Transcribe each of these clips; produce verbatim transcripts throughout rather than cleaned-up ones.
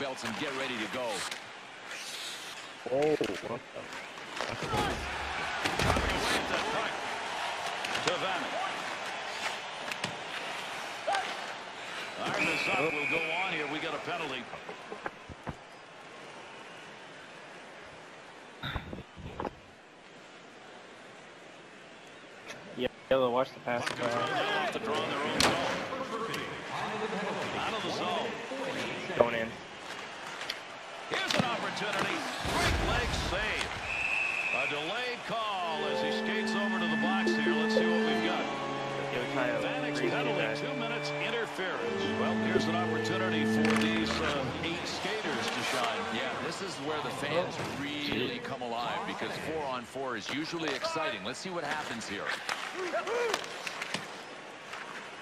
Belts and get ready to go. Oh, what the? Coming with the puck to Vanek. Arm is up. We'll go on here. We got a penalty. Yeah, they'll watch the pass. They'll have to draw their own goal. Out of the zone. Going in. Here's an opportunity. Great leg save. A delayed call as he skates over to the box here. Let's see what we've got. Vanek's penalty, two minutes interference. Well, here's an opportunity for these uh, eight skaters to shine. Yeah, this is where the fans really come alive because four on four is usually exciting. Let's see what happens here.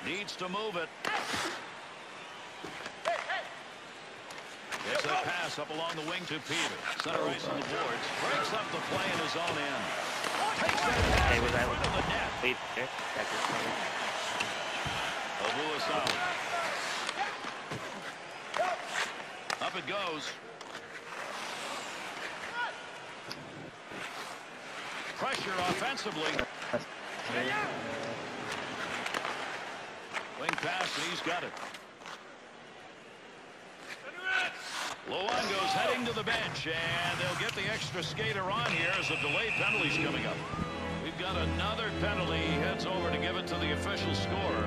Needs to move it. Gets a pass up along the wing to Peter. Center ice on the boards. Breaks up the play in his own end. Takes that pass in front of the net. Abuelos out. Up it goes. Pressure offensively. Wing pass, and he's got it. Luongo's heading to the bench, and they'll get the extra skater on here as a delayed penalty's coming up. We've got another penalty. He heads over to give it to the official scorer.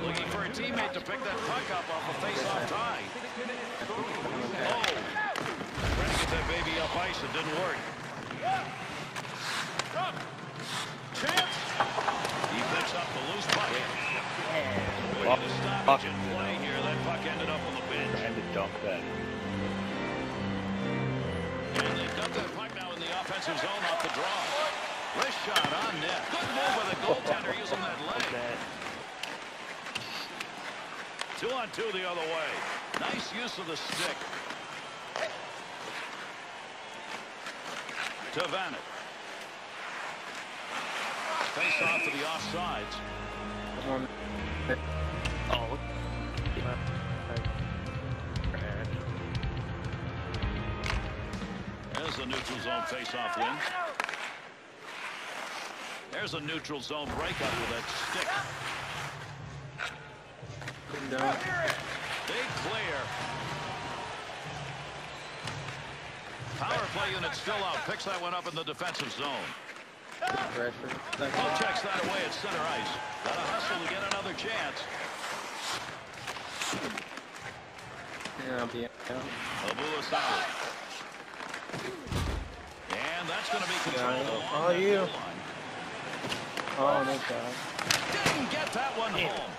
Looking for a teammate to pick that puck up off a face-off tie. Oh! Trying to get that baby up ice. It didn't work. Chance! He picks up the loose puck. Ready to stop it in play here. That puck ended up on the bench. And to dump that. And they dump that puck now in the offensive zone off the draw. Wrist shot on net. Good move by the goaltender using that leg. Two on two the other way. Nice use of the stick. To Vanek. Face off to the offsides. Oh. There's a neutral zone face-off win. There's a neutral zone breakup with that stick. They clear. Power play unit still out. Picks that one up in the defensive zone. Well, checks that away at center ice. Got a hustle to get another chance. Abuelos out. And that's going to be controlled along the goal line. Oh, no God. Didn't get that one home.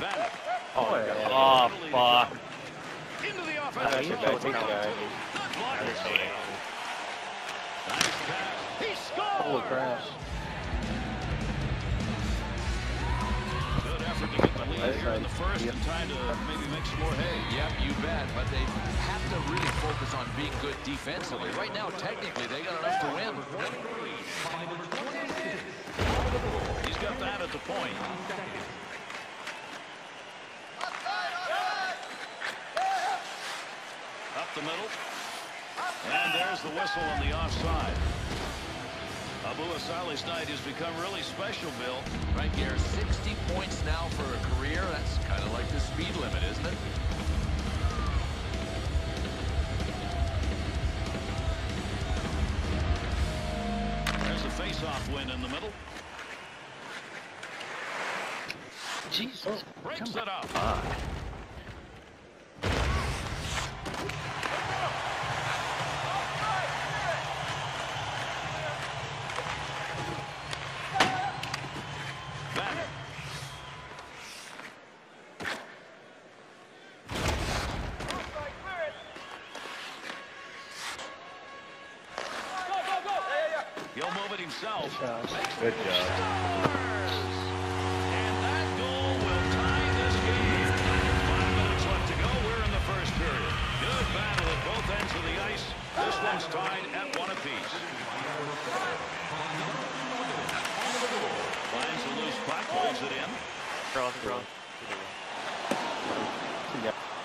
Vanek. Oh, oh, oh fuck. Into the offensive zone. Good block. Nice pass. He scores! Holy crap. Good effort to get the lead here in the first and try to maybe make some more hay. Yep, you bet. But they have to really focus on being good defensively. Right now, technically, they got enough to win. He's got that at the point. Up the middle. And there's the whistle on the offside. Abuelos' night has become really special, Bill. Right here, sixty points now for a career. That's kind of like the speed limit, isn't it? There's a face-off win in the middle. Jesus. Breaks it up. Uh. He'll move it himself. Good job. And that goal will tie this game. Five minutes left to go. We're in the first period. Good battle at both ends of the ice. This one's tied at one apiece. Finds the loose puck, holds it in.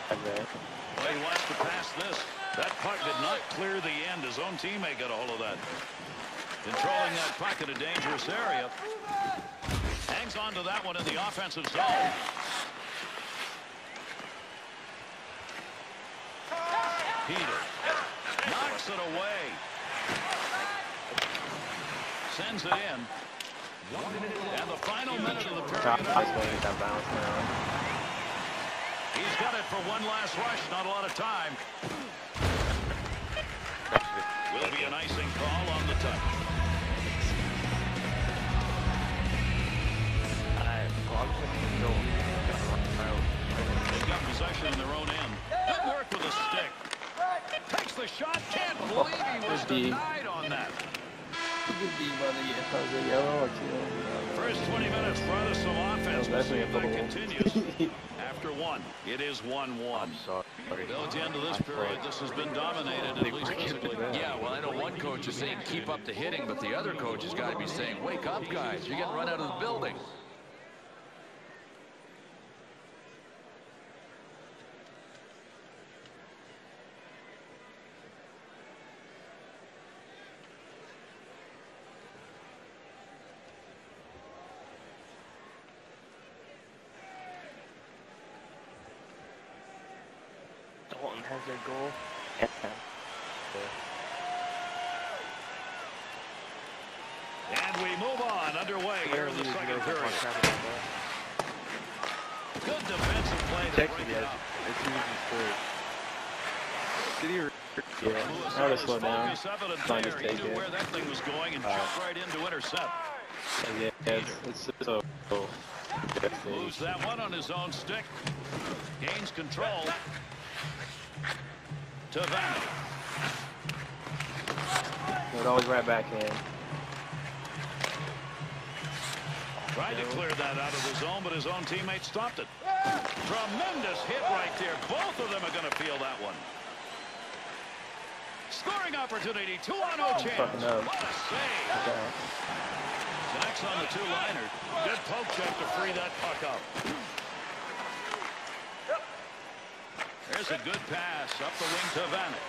Well, he wants to pass this. That puck did not clear the end. His own teammate got a hold of that. Controlling that puck in a dangerous area. Hangs on to that one in the offensive zone. Peter knocks it away. Sends it in. And the final minute of the period. He's got it for one last rush. Not a lot of time. Will be an icing call on the touch. They've got possession in their own end. Good work with a stick. Takes the shot. Can't believe he was denied on that. First twenty minutes brought us some offense. We'll see if that continues. After one, it is one one. Though at the end of this period, this has been dominated, at least physically. Yeah, well, I know one coach is saying keep up the hitting, but the other coach has got to be saying, wake up, guys, you're getting run out of the building. Has their goal. Yeah. Yeah. And we move on underway here in the second period. Good defensive play to break it up. It's easy for it. Yeah, now to slow down. Trying to take it. Where that thing was going and jump right in to intercept. Yeah, it's so cool. Moves that one on his own stick. Gains control. To Vanek. It always right back in. Tried to clear that out of the zone, but his own teammate stopped it. Tremendous hit right there. Both of them are going to feel that one. Scoring opportunity. Two on oh chance. What a save. Okay. Vanek on the two-liner. Good poke check to free that puck up. There's a good pass up the wing to Vanek.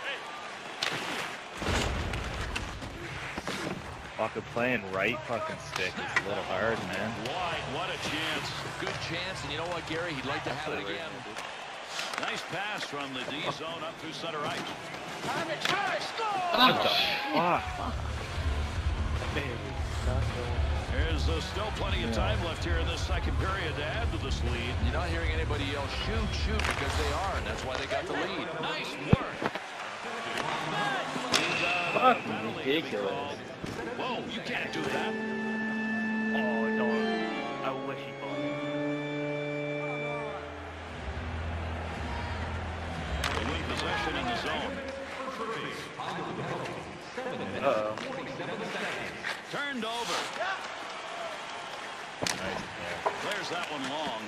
Fucking playing right fucking stick is a little hard, man. Wide, what a chance. Good chance, and you know what, Gary? He'd like to have it again. Nice pass from the D zone up through center ice. Time it, try it, score! What the fuck? There's uh, still plenty of time left here in this second period to add to this lead. You're not hearing anybody yell, shoot, shoot, because they are, and that's why they got the lead. Nice work. Fucking ridiculous. Whoa, you can't do that. Oh, no. I wish he bought it. They lead possession in the zone. Uh-oh. Turned over. Nice. Clears that one long.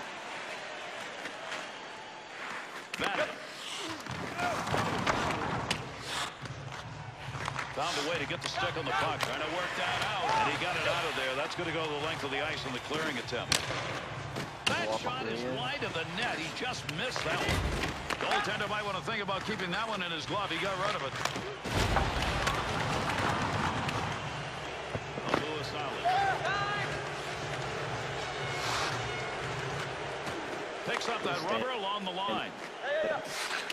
Vanek. Found a way to get the stick on the puck. Trying to work that out. And he got it out of there. That's going to go the length of the ice in the clearing attempt. That shot is wide of the net. He just missed that one. Goaltender might want to think about keeping that one in his glove. He got rid of it. Picks up that rubber along the line.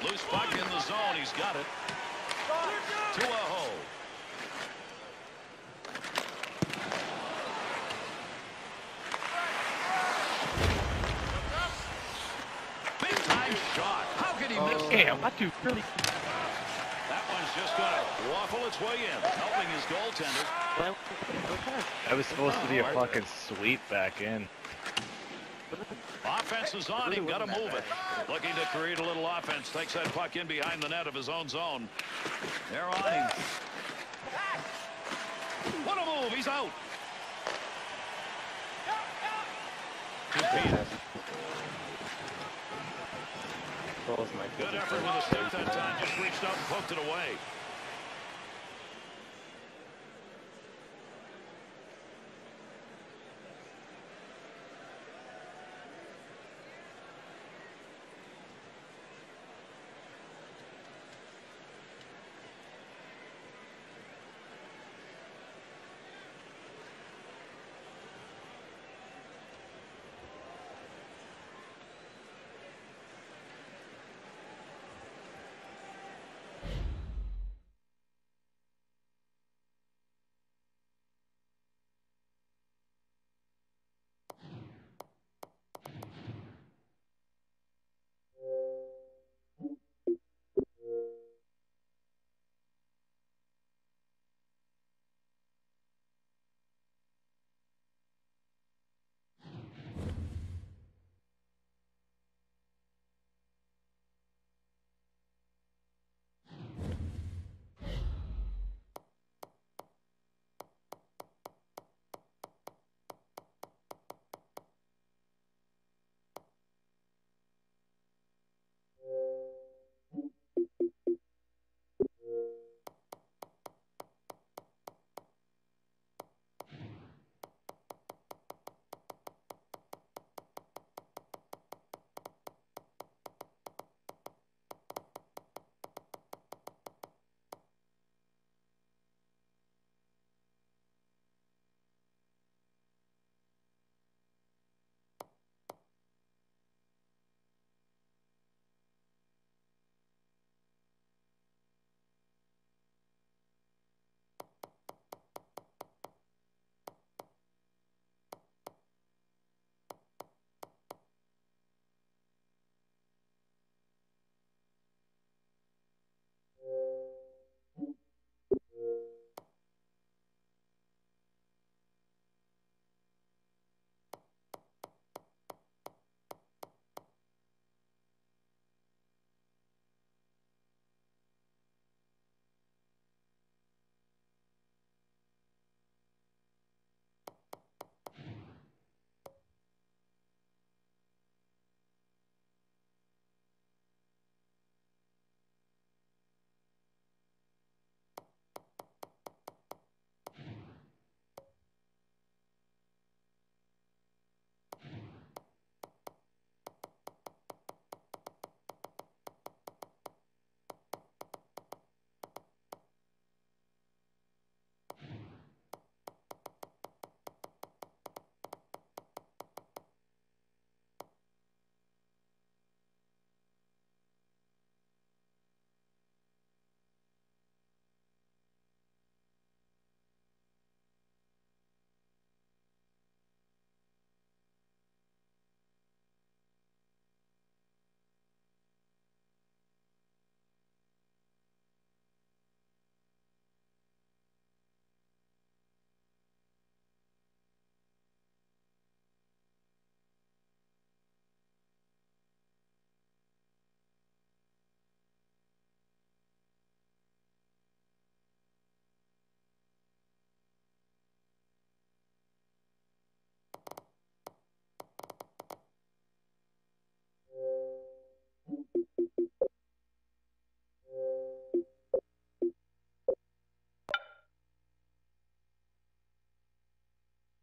Loose puck in the zone. He's got it. To Aho. Big time shot. How could he oh. miss? Damn, I do really. That one's just gonna waffle its way in, helping his goaltender. That was supposed to be a fucking sweep back in. Offense is on him, gotta move it. Looking to create a little offense, takes that puck in behind the net of his own zone. They're on him. What a move! he's out. Peter. Oh my goodness. Good effort with a step that time. Just reached up and poked it away.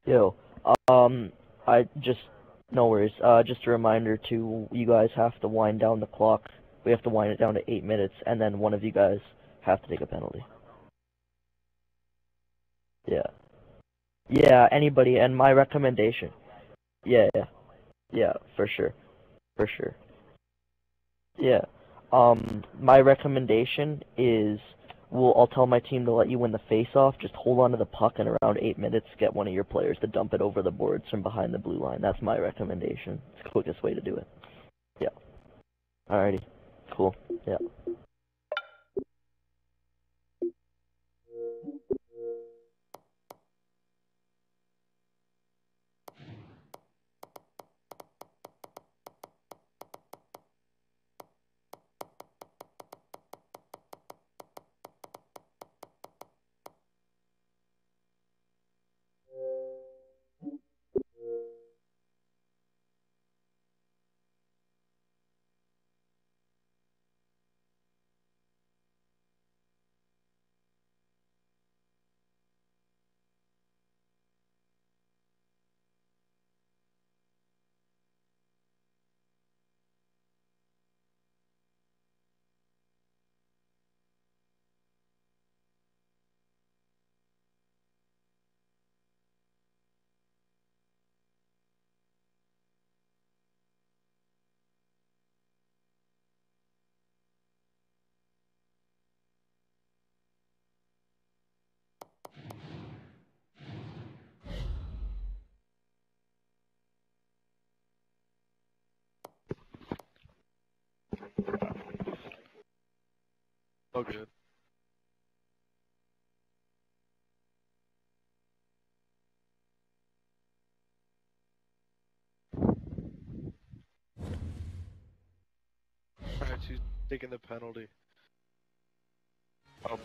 Yo, um, I just, no worries, uh, just a reminder to, you guys have to wind down the clock, we have to wind it down to eight minutes, and then one of you guys have to take a penalty. Yeah. Yeah, anybody, and my recommendation. Yeah, yeah, yeah, for sure, for sure. Yeah, um, my recommendation is... We'll, I'll tell my team to let you win the face-off. Just hold on to the puck and around eight minutes, get one of your players to dump it over the boards from behind the blue line. That's my recommendation. It's the quickest way to do it. Yeah. Alrighty. Cool. Yeah. All good. Alright, she's taking the penalty. I'll,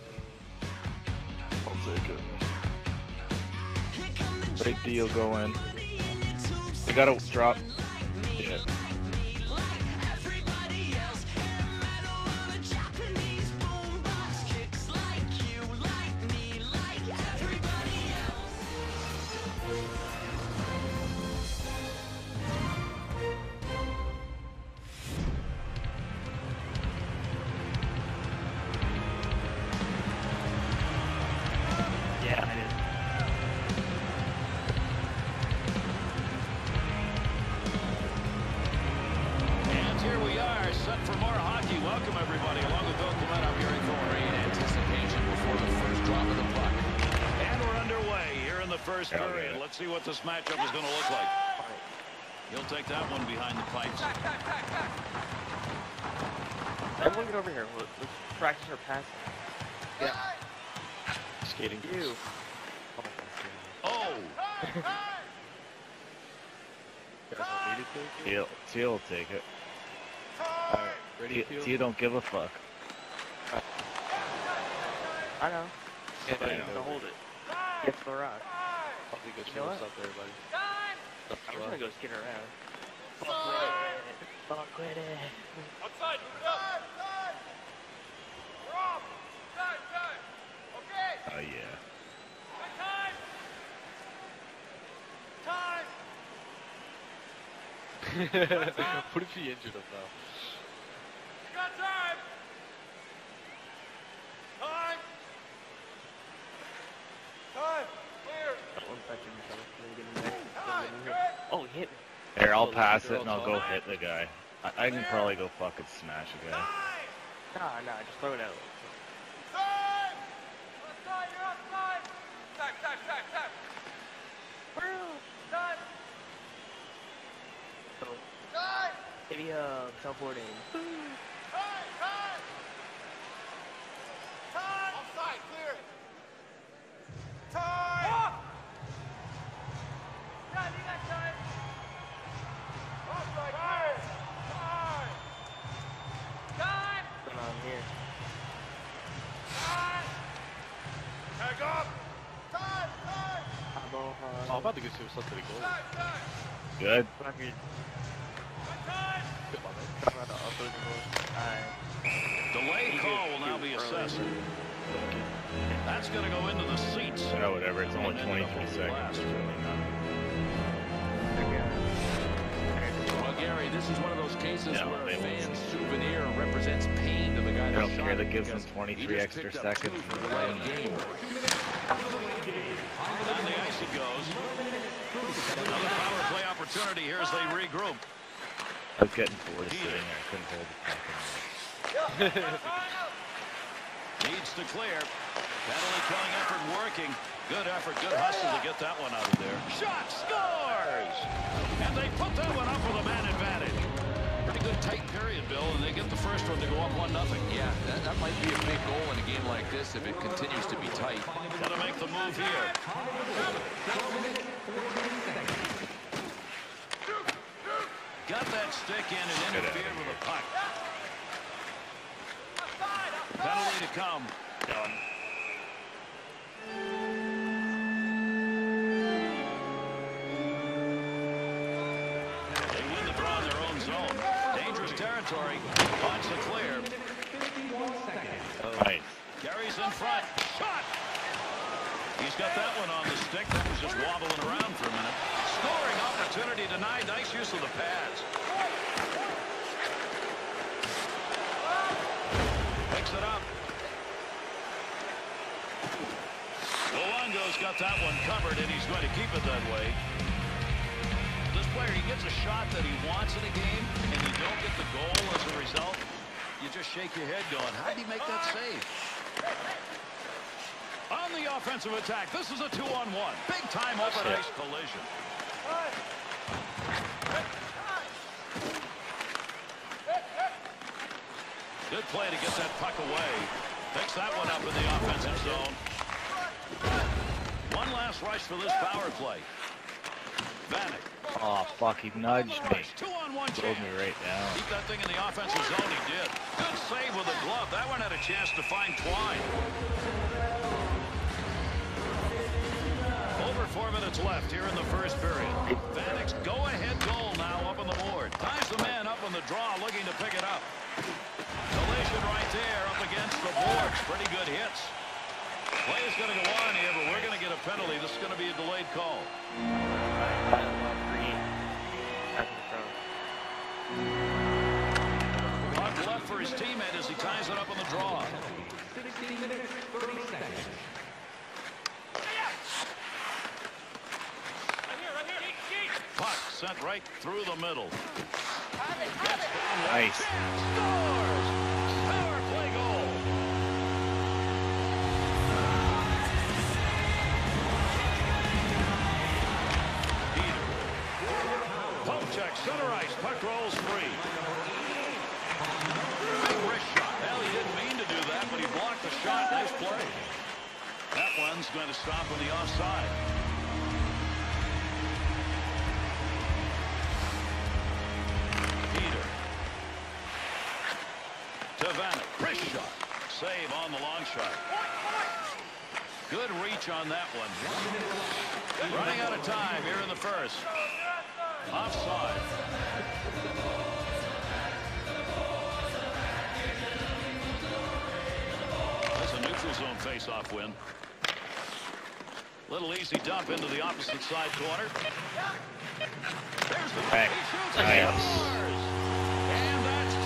I'll take it. Big deal going. They gotta drop. Yeah. See what this matchup is going to look like. He'll take that one behind the pipes. Back, back, back, back. Everyone get over here. Let's practice our passing. Yeah. Skating. You. Oh. He'll, he'll take it. All right. Ready? You, you don't give a fuck. I know. Yeah, I know. Hold it. It's the rock. Good you know up there, buddy. I'm gonna go skid around. Fuck with it. Fuck with it. Outside, move it up. Side, side. Side, side. Okay. Oh, yeah. Good time. Time. Time. What if he injured him, though? You got time. Time. Time. Oh, hit me. Here, I'll pass it and I'll go hit the guy. I, I can probably go fucking smash a guy. Nah, nah, just throw it out. Time! Left side, you're outside! Time, time, time, time! Time! Time! Maybe, uh, teleporting. Time, time! Time! Outside, clear it! Time! Oh, I'm about to get you something to go. Good. Delay call will now be assessed. That's going to go into the seats. Oh, whatever. It's only twenty-three seconds. Well, Gary, this is one of those cases no, where a fan's souvenir represents pain to the guy that shot. I don't care. That gives him twenty-three extra seconds. For the game. On the ice it goes. Another power play opportunity here as they regroup. I was getting bored sitting there. I couldn't hold the fucking ball. Needs to clear. Penalty killing effort working. Good effort, good hustle to get that one out of there. Shot scores! And they put that one up with a man advantage. Pretty good tight period, Bill, and they get the first one to go up one nothing. Yeah, that, that might be a big goal in a game like this if it continues to be tight. Gotta make the move here. Got that stick in and interfered with a puck. Penalty to come. Done. Territory, wants to clear. Nice. Gary's in front. Shot! He's got that one on the stick. That was just wobbling around for a minute. Scoring opportunity denied. Nice use of the pads. Picks it up. Luongo's got that one covered, and he's going to keep it that way. Player, he gets a shot that he wants in a game, and you don't get the goal as a result. You just shake your head going, how did he make that save? On the offensive attack, this is a two-on-one. Big-time open ice collision. Good play to get that puck away. Picks that one up in the offensive zone. One last rush for this power play. Vanek. Oh, fuck, he nudged me. Two on one chance. Rolled me right down. Keep that thing in the offensive zone, he did. Good save with a glove. That one had a chance to find twine. Over four minutes left here in the first period. Vanek's go-ahead goal now up on the board. Ties the man up on the draw, looking to pick it up. Collision right there up against the boards. Pretty good hits. Play is going to go on here, but we're going to get a penalty. This is going to be a delayed call. Puck left for his teammate as he ties it up on the draw. sixty minutes, thirty seconds. Puck sent right through the middle. Nice. Scores! Power play goal. Peter. Pump check, center ice. Puck rolls free. Big wrist shot. Well, he didn't mean to do that, but he blocked the shot. Nice play. That one's going to stop on the offside. Wrist shot. Save on the long shot. Good reach on that one. Good. Running out of time here in the first. Offside. That's a neutral zone face-off win. Little easy dump into the opposite side corner. There's the back. Nice. That's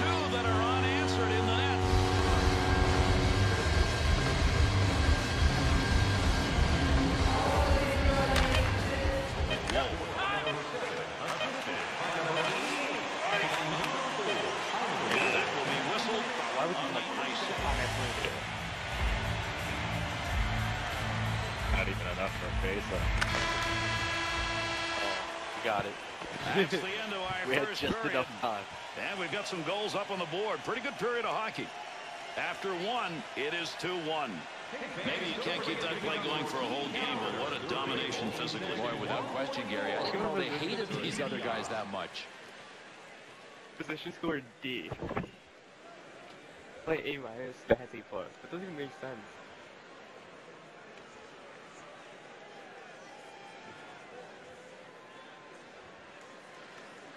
the end of our we had first just period. Enough time. And we've got some goals up on the board. Pretty good period of hockey. After one, it is two one. Maybe you can't keep that play going for a whole game, but what a domination physically. Boy, without question, Gary, I think they hated these other guys that much. Position score D. Play A minus, has A plus. That doesn't even make sense.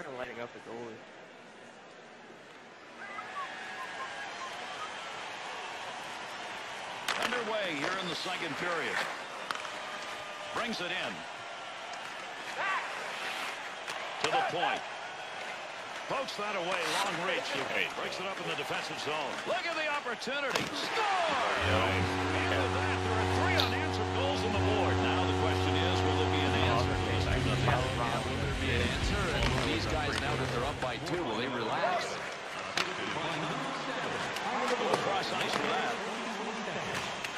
Kind of lighting up the goalie. Underway here in the second period. Brings it in. Back. To the point. Pokes that away. Long reach. He breaks it up in the defensive zone. Look at the opportunity. Score! Nice. And with that, there are three unanswered goals on the board. Now the question is, will there be an answer? Will there be an answer? And will these guys, now that they're up by two, will they relax? Cross ice for that.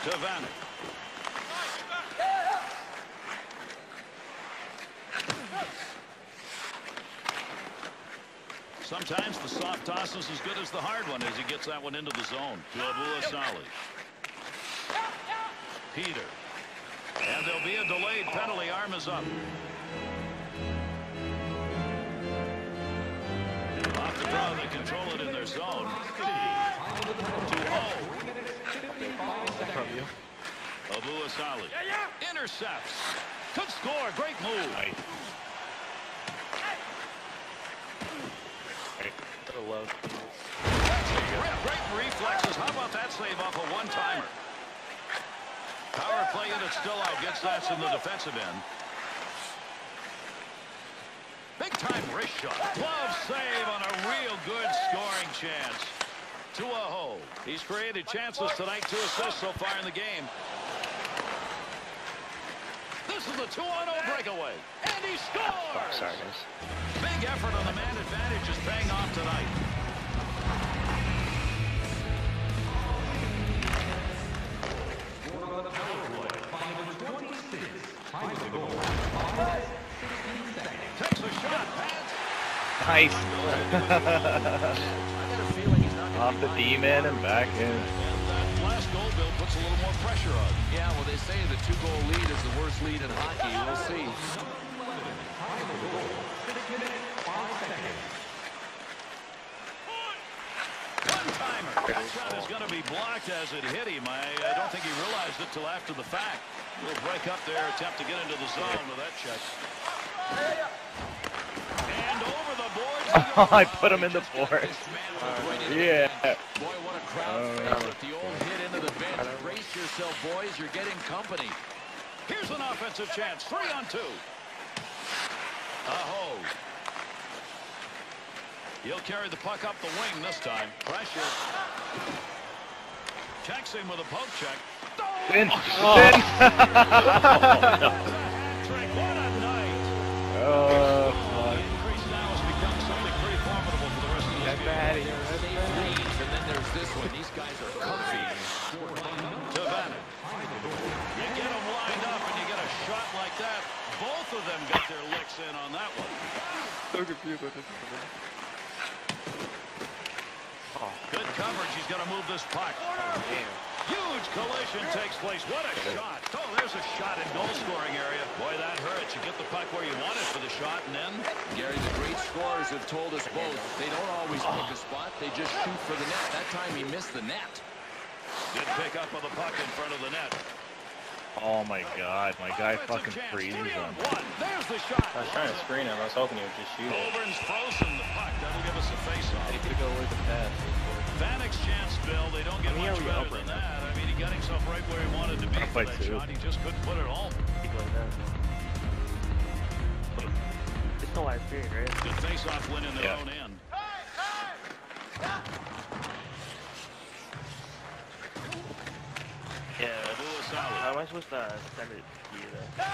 To Vanek. Sometimes the soft toss is as good as the hard one as he gets that one into the zone. To Abuelos. Peter. And there'll be a delayed penalty. Arm is up. Off the draw, they control it in their zone. From you. Abuelos yeah, yeah. intercepts. Could score. Great move. Nice. Hey. Love. Great reflexes. How about that save off a one-timer? Power play and it's still out. Gets that in the defensive end. Big-time wrist shot. Glove save on a real good scoring chance. To Aho. He's created chances tonight, two assists so far in the game. This is the two on oh breakaway. And he scores! Sorry, guys. Big effort on the man advantage is paying off tonight. Takes a shot, Pat. Nice. Off the D-man and back in. And that last goal puts a little more pressure on. Yeah, well, they say the two-goal lead is the worst lead in hockey. We'll see. One-timer. That shot is going to be blocked as it hit him. I, I don't think he realized it till after the fact. We'll break up there, attempt to get into the zone with that check. And over the board. Oh, I put him in the board. Yeah. Boy, what a crowd favorite. The old hit into the bench. Brace yourself, boys. You're getting company. Here's an offensive chance. Three on two. Aho. He'll carry the puck up the wing this time. Pressure. Checks him with a poke check. Spin. Oh, oh. Spin. Oh, no. What a night. Oh, fuck. The increase now has become something pretty formidable for the rest of this game. There's eight and then there's this one. These guys are comfy. To Vanek. You get them lined up and you get a shot like that. Both of them got their licks in on that one. So confused with this one. Good coverage. He's going to move this puck. Oh, huge collision takes place. What a shot. Oh, there's a shot in goal scoring area. Boy, that hurts. You get the puck where you want it for the shot, and then... Gary, the great scorers have told us both. They don't always oh. pick a spot. They just shoot for the net. That time he missed the net. Good pick up of the puck in front of the net. Oh, my God. My guy oh, fucking freezes him. On there's the shot. I was trying to screen him. I was hoping he would just shoot it. Holden's frozen the puck. That'll give us a face-off. He could go with the pass. Vanek's chance, Bill. They don't get I mean, much better than that. that. I mean, he got himself right where he wanted to be for that too. shot. He just couldn't put it home. It's no live period, right? Good face-off win in their yeah. own end. Hey, hey! Yeah. Yeah, how am I supposed to send it to you, though?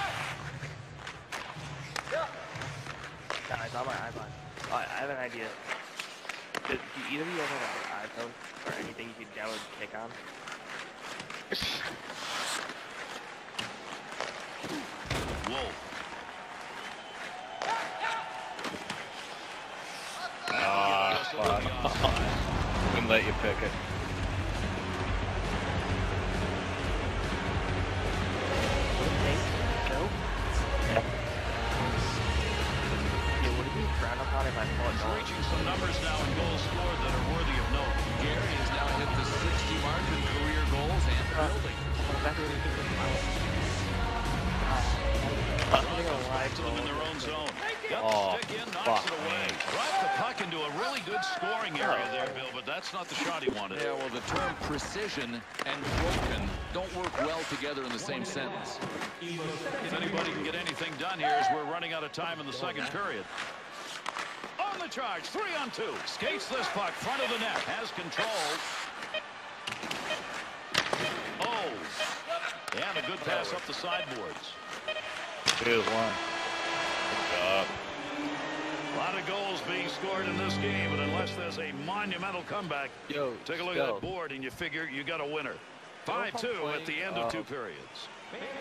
Nah, it's on my iPhone. Oh, I have an idea. Do, do either of you guys have an iPhone or anything you can download Kick on? Whoa. Ah, fuck. Wouldn't let you pick it. He's reaching some numbers now and goals scored that are worthy of note. Gary has now hit the sixty mark in career goals and building. To them in their own zone. Got the stick in, knocks it away. Dropped the puck into a really good scoring area there, Bill, but that's not the shot he wanted. Yeah, well, the term precision and broken don't work well together in the same sentence. If anybody can get anything done here, as we're running out of time in the second period. On the charge, three on two. Skates this puck, front of the net, has control. Oh, and a good pass up the sideboards. Here's one. Good job. A lot of goals being scored in this game, but unless there's a monumental comeback, Yo, take a look go. at that board and you figure you got a winner. five two at the end of two periods.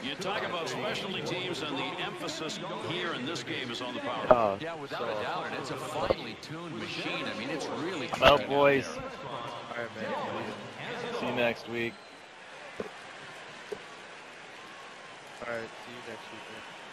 You talk about specialty teams, and the emphasis here in this game is on the power. Oh, yeah, without so. a doubt, and it's a finely tuned machine. I mean, it's really. I'm out, boys. All right, man. See you next week. All right, see you next week. Man.